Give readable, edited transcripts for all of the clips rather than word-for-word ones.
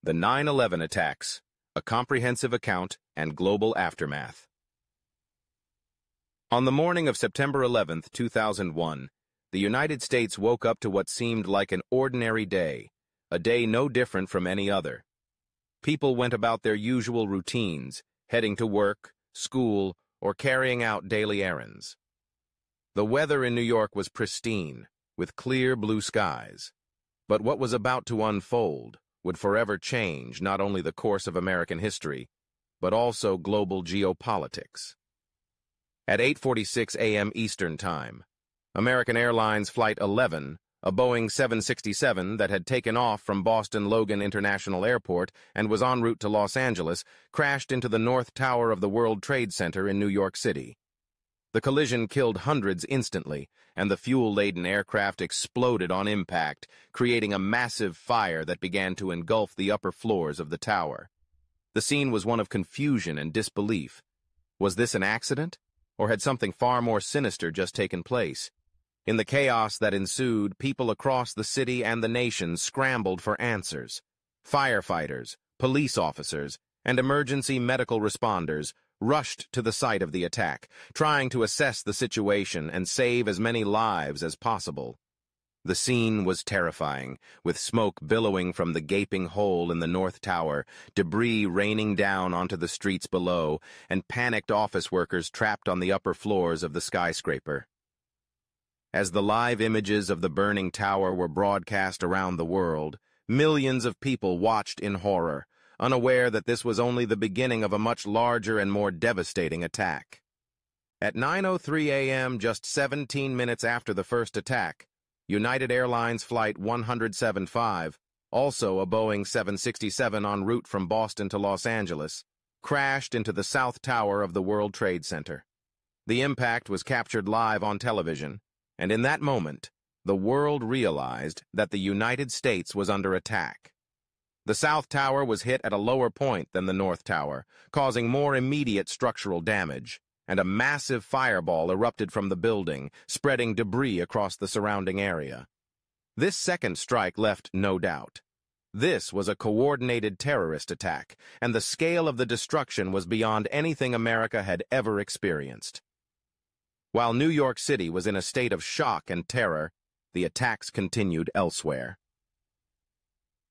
The 9/11 attacks, a comprehensive account and global aftermath. On the morning of September 11, 2001, the United States woke up to what seemed like an ordinary day, a day no different from any other. People went about their usual routines, heading to work, school, or carrying out daily errands. The weather in New York was pristine, with clear blue skies. But what was about to unfold would forever change not only the course of American history, but also global geopolitics. At 8:46 a.m. Eastern Time, American Airlines Flight 11, a Boeing 767 that had taken off from Boston Logan International Airport and was en route to Los Angeles, crashed into the North Tower of the World Trade Center in New York City. The collision killed hundreds instantly, and the fuel-laden aircraft exploded on impact, creating a massive fire that began to engulf the upper floors of the tower. The scene was one of confusion and disbelief. Was this an accident, or had something far more sinister just taken place? In the chaos that ensued, people across the city and the nation scrambled for answers. Firefighters, police officers, and emergency medical responders rushed to the site of the attack, trying to assess the situation and save as many lives as possible. The scene was terrifying, with smoke billowing from the gaping hole in the North Tower, debris raining down onto the streets below, and panicked office workers trapped on the upper floors of the skyscraper. As the live images of the burning tower were broadcast around the world, millions of people watched in horror, unaware that this was only the beginning of a much larger and more devastating attack. At 9:03 a.m., just 17 minutes after the first attack, United Airlines Flight 175, also a Boeing 767 en route from Boston to Los Angeles, crashed into the South Tower of the World Trade Center. The impact was captured live on television, and in that moment, the world realized that the United States was under attack. The South Tower was hit at a lower point than the North Tower, causing more immediate structural damage, and a massive fireball erupted from the building, spreading debris across the surrounding area. This second strike left no doubt. This was a coordinated terrorist attack, and the scale of the destruction was beyond anything America had ever experienced. While New York City was in a state of shock and terror, the attacks continued elsewhere.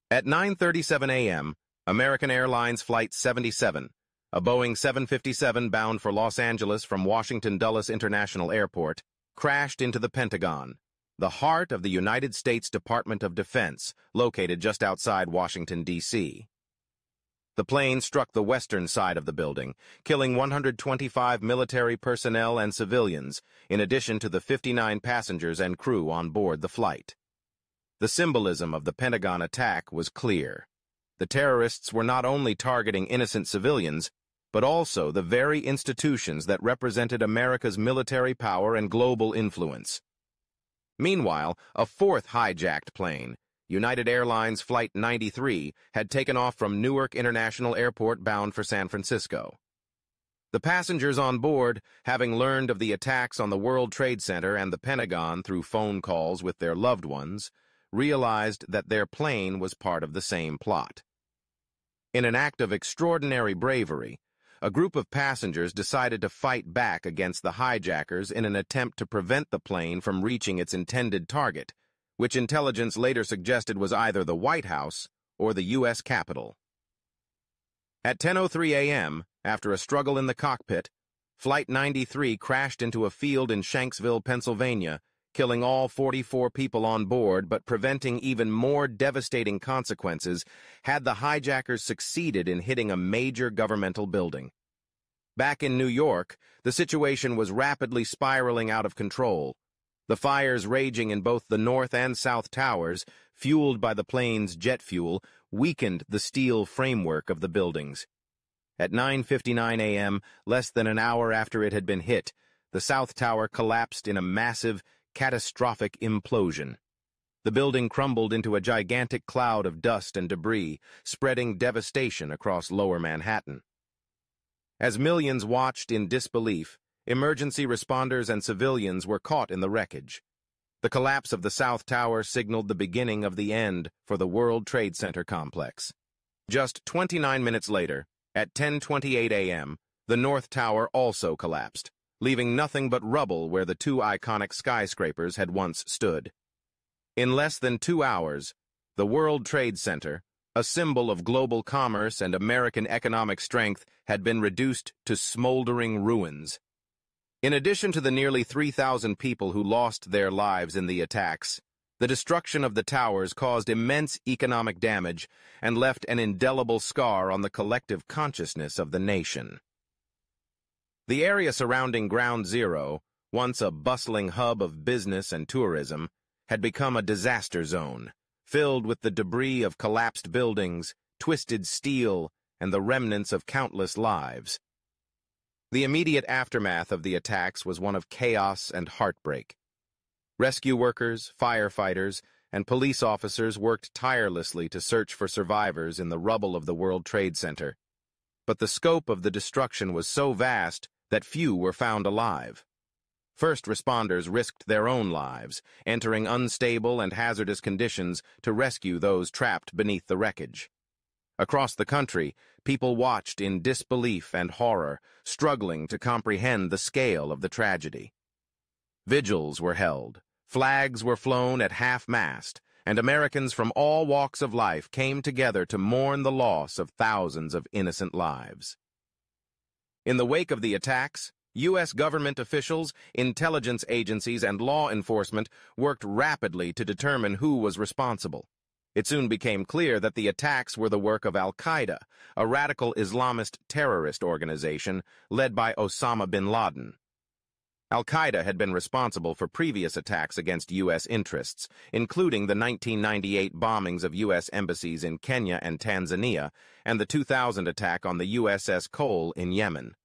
At 9:37 a.m., American Airlines Flight 77, a Boeing 757 bound for Los Angeles from Washington Dulles International Airport, crashed into the Pentagon, the heart of the United States Department of Defense, located just outside Washington, D.C. The plane struck the western side of the building, killing 125 military personnel and civilians, in addition to the 59 passengers and crew on board the flight. The symbolism of the Pentagon attack was clear. The terrorists were not only targeting innocent civilians, but also the very institutions that represented America's military power and global influence. Meanwhile, a fourth hijacked plane, United Airlines Flight 93, had taken off from Newark International Airport bound for San Francisco. The passengers on board, having learned of the attacks on the World Trade Center and the Pentagon through phone calls with their loved ones, realized that their plane was part of the same plot. In an act of extraordinary bravery, a group of passengers decided to fight back against the hijackers in an attempt to prevent the plane from reaching its intended target, which intelligence later suggested was either the White House or the U.S. Capitol. At 10:03 a.m., after a struggle in the cockpit, Flight 93 crashed into a field in Shanksville, Pennsylvania, killing all 44 people on board but preventing even more devastating consequences had the hijackers succeeded in hitting a major governmental building. Back in New York, the situation was rapidly spiraling out of control, the fires raging in both the North and South Towers, fueled by the plane's jet fuel, weakened the steel framework of the buildings. At 9:59 a.m., less than an hour after it had been hit, the South Tower collapsed in a massive, catastrophic implosion. The building crumbled into a gigantic cloud of dust and debris, spreading devastation across lower Manhattan. As millions watched in disbelief, emergency responders and civilians were caught in the wreckage. The collapse of the South Tower signaled the beginning of the end for the World Trade Center complex. Just 29 minutes later, at 10:28 a.m., the North Tower also collapsed, leaving nothing but rubble where the two iconic skyscrapers had once stood. In less than 2 hours, the World Trade Center, a symbol of global commerce and American economic strength, had been reduced to smoldering ruins. In addition to the nearly 3,000 people who lost their lives in the attacks, the destruction of the towers caused immense economic damage and left an indelible scar on the collective consciousness of the nation. The area surrounding Ground Zero, once a bustling hub of business and tourism, had become a disaster zone, filled with the debris of collapsed buildings, twisted steel, and the remnants of countless lives. The immediate aftermath of the attacks was one of chaos and heartbreak. Rescue workers, firefighters, and police officers worked tirelessly to search for survivors in the rubble of the World Trade Center. But the scope of the destruction was so vast that few were found alive. First responders risked their own lives, entering unstable and hazardous conditions to rescue those trapped beneath the wreckage. Across the country, people watched in disbelief and horror, struggling to comprehend the scale of the tragedy. Vigils were held, flags were flown at half-mast, and Americans from all walks of life came together to mourn the loss of thousands of innocent lives. In the wake of the attacks, U.S. government officials, intelligence agencies, and law enforcement worked rapidly to determine who was responsible. It soon became clear that the attacks were the work of Al-Qaeda, a radical Islamist terrorist organization led by Osama bin Laden. Al-Qaeda had been responsible for previous attacks against U.S. interests, including the 1998 bombings of U.S. embassies in Kenya and Tanzania and the 2000 attack on the USS Cole in Yemen.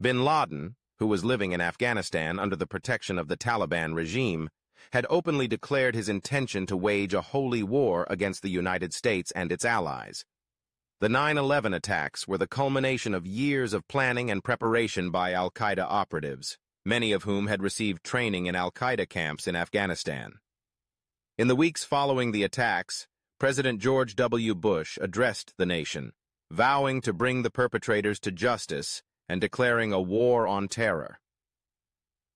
Bin Laden, who was living in Afghanistan under the protection of the Taliban regime, had openly declared his intention to wage a holy war against the United States and its allies. The 9/11 attacks were the culmination of years of planning and preparation by Al-Qaeda operatives, many of whom had received training in Al-Qaeda camps in Afghanistan. In the weeks following the attacks, President George W. Bush addressed the nation, vowing to bring the perpetrators to justice and declaring a war on terror.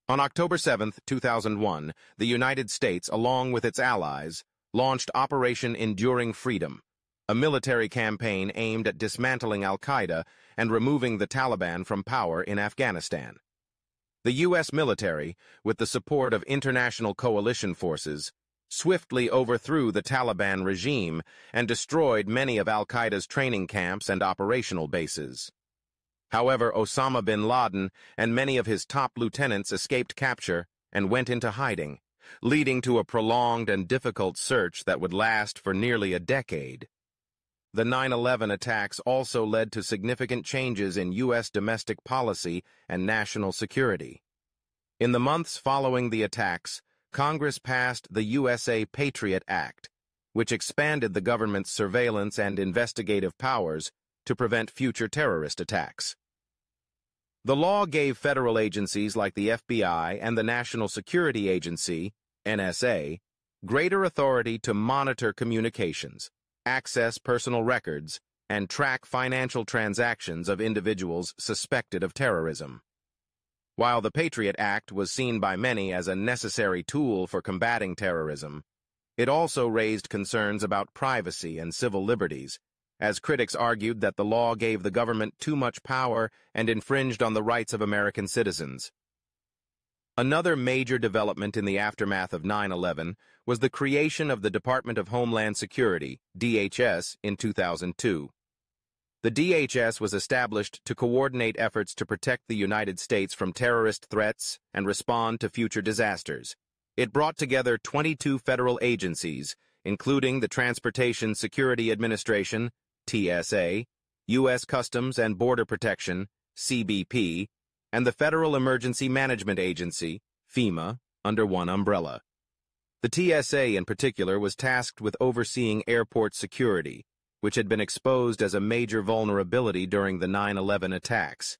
On October 7, 2001, the United States, along with its allies, launched Operation Enduring Freedom, a military campaign aimed at dismantling Al-Qaeda and removing the Taliban from power in Afghanistan. The U.S. military, with the support of international coalition forces, swiftly overthrew the Taliban regime and destroyed many of Al-Qaeda's training camps and operational bases. However, Osama bin Laden and many of his top lieutenants escaped capture and went into hiding, leading to a prolonged and difficult search that would last for nearly a decade. The 9/11 attacks also led to significant changes in U.S. domestic policy and national security. In the months following the attacks, Congress passed the USA Patriot Act, which expanded the government's surveillance and investigative powers to prevent future terrorist attacks. The law gave federal agencies like the FBI and the National Security Agency, NSA, greater authority to monitor communications, access personal records, and track financial transactions of individuals suspected of terrorism. While the Patriot Act was seen by many as a necessary tool for combating terrorism, it also raised concerns about privacy and civil liberties, as critics argued that the law gave the government too much power and infringed on the rights of American citizens. Another major development in the aftermath of 9/11 was the creation of the Department of Homeland Security, DHS, in 2002. The DHS was established to coordinate efforts to protect the United States from terrorist threats and respond to future disasters. It brought together 22 federal agencies, including the Transportation Security Administration, TSA, U.S. Customs and Border Protection, CBP, and the Federal Emergency Management Agency, FEMA, under one umbrella. The TSA in particular was tasked with overseeing airport security, which had been exposed as a major vulnerability during the 9/11 attacks.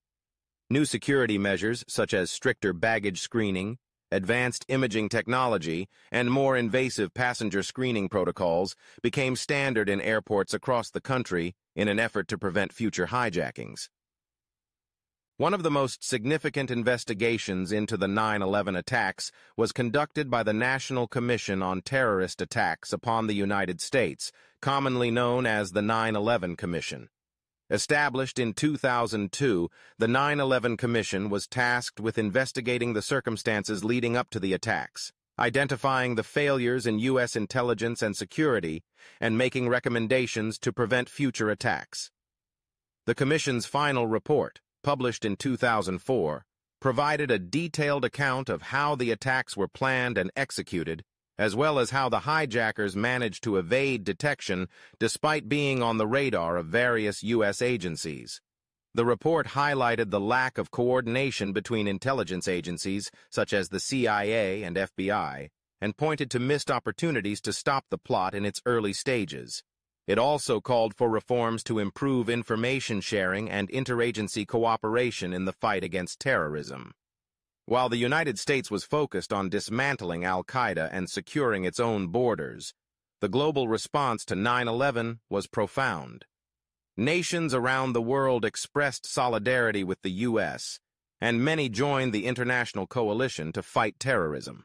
New security measures such as stricter baggage screening, advanced imaging technology, and more invasive passenger screening protocols became standard in airports across the country in an effort to prevent future hijackings. One of the most significant investigations into the 9/11 attacks was conducted by the National Commission on Terrorist Attacks upon the United States, commonly known as the 9/11 Commission. Established in 2002, the 9/11 Commission was tasked with investigating the circumstances leading up to the attacks, identifying the failures in U.S. intelligence and security, and making recommendations to prevent future attacks. The Commission's final report, published in 2004, provided a detailed account of how the attacks were planned and executed, as well as how the hijackers managed to evade detection despite being on the radar of various U.S. agencies. The report highlighted the lack of coordination between intelligence agencies, such as the CIA and FBI, and pointed to missed opportunities to stop the plot in its early stages. It also called for reforms to improve information sharing and interagency cooperation in the fight against terrorism. While the United States was focused on dismantling Al-Qaeda and securing its own borders, the global response to 9/11 was profound. Nations around the world expressed solidarity with the U.S., and many joined the international coalition to fight terrorism.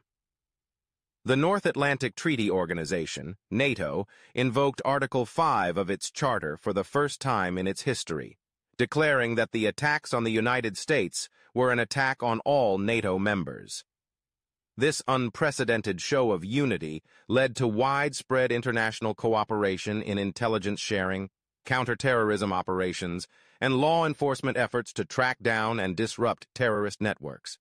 The North Atlantic Treaty Organization, NATO, invoked Article 5 of its charter for the first time in its history, declaring that the attacks on the United States were an attack on all NATO members. This unprecedented show of unity led to widespread international cooperation in intelligence sharing, counterterrorism operations, and law enforcement efforts to track down and disrupt terrorist networks.